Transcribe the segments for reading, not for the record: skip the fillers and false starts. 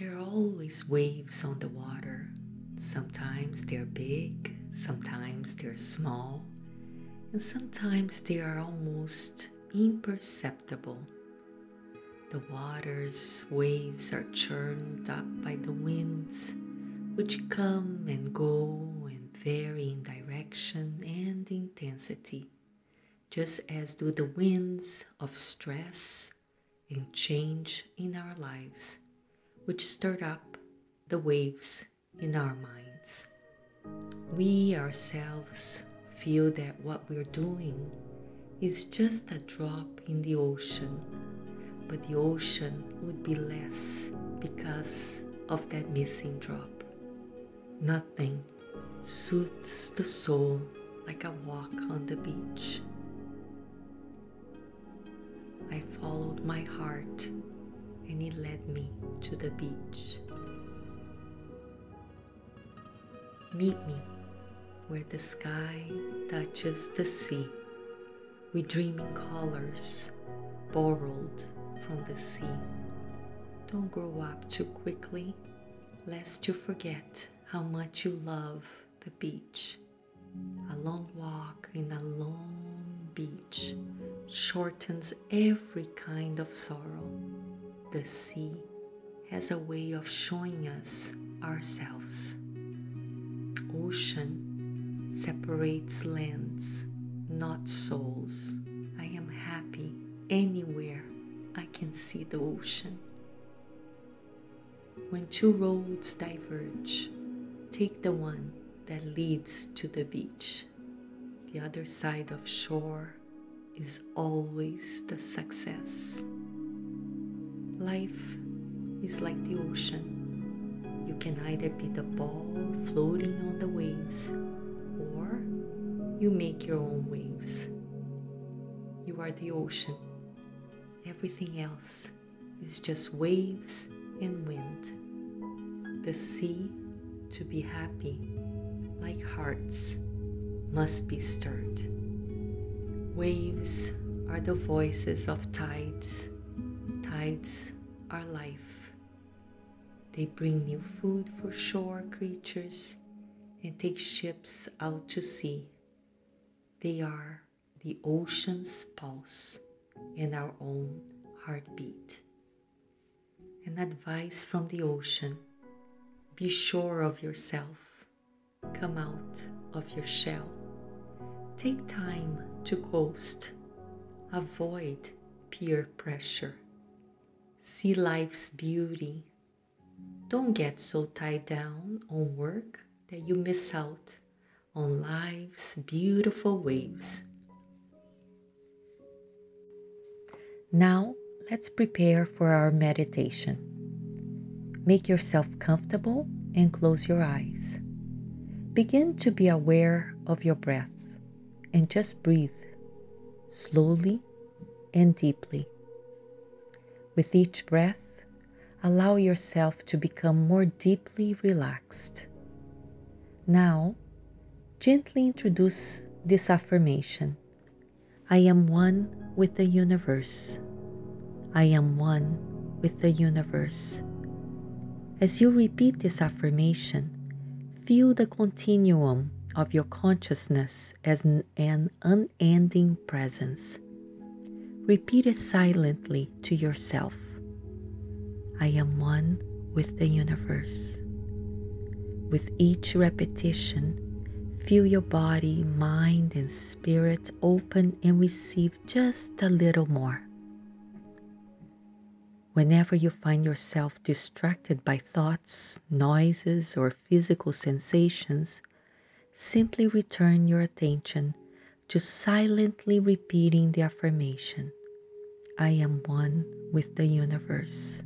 There are always waves on the water. Sometimes they're big, sometimes they're small, and sometimes they are almost imperceptible. The water's waves are churned up by the winds, which come and go and vary in direction and intensity, just as do the winds of stress and change in our lives, which stir up the waves in our minds. We ourselves feel that what we're doing is just a drop in the ocean, but the ocean would be less because of that missing drop. Nothing soothes the soul like a walk on the beach. I followed my heart, and it led me to the beach. Meet me where the sky touches the sea. We dream in colors borrowed from the sea. Don't grow up too quickly, lest you forget how much you love the beach. A long walk in a long beach shortens every kind of sorrow. The sea has a way of showing us ourselves. Ocean separates lands, not souls. I am happy anywhere I can see the ocean. When two roads diverge, take the one that leads to the beach. The other side of shore is always the success. Life is like the ocean. You can either be the ball floating on the waves, or you make your own waves. You are the ocean. Everything else is just waves and wind. The sea, to be happy, like hearts, must be stirred. Waves are the voices of tides. Tides are life. They bring new food for shore creatures and take ships out to sea. They are the ocean's pulse and our own heartbeat. An advice from the ocean: be sure of yourself. Come out of your shell. Take time to coast. Avoid peer pressure. See life's beauty. Don't get so tied down on work that you miss out on life's beautiful waves. Now, let's prepare for our meditation. Make yourself comfortable and close your eyes. Begin to be aware of your breath and just breathe slowly and deeply. With each breath, allow yourself to become more deeply relaxed. Now, gently introduce this affirmation: I am one with the universe. I am one with the universe. As you repeat this affirmation, feel the continuum of your consciousness as an unending presence. Repeat it silently to yourself. I am one with the universe. With each repetition, feel your body, mind, and spirit open and receive just a little more. Whenever you find yourself distracted by thoughts, noises, or physical sensations, simply return your attention to silently repeating the affirmation, I am one with the universe.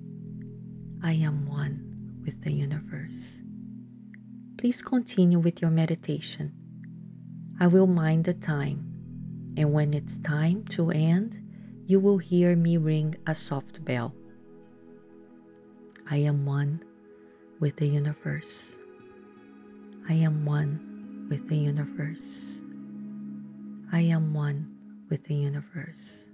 I am one with the universe. Please continue with your meditation. I will mind the time, and when it's time to end, you will hear me ring a soft bell. I am one with the universe. I am one with the universe. I am one with the universe.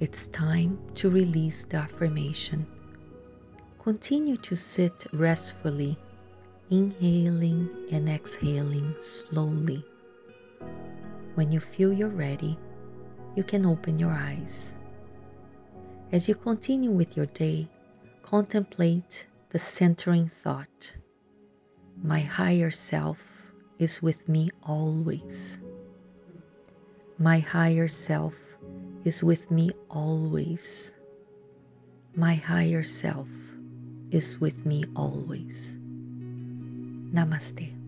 It's time to release the affirmation. Continue to sit restfully, inhaling and exhaling slowly. When you feel you're ready, you can open your eyes. As you continue with your day, contemplate the centering thought. My higher self is with me always. My higher self is with me always. My higher self is with me always. Namaste.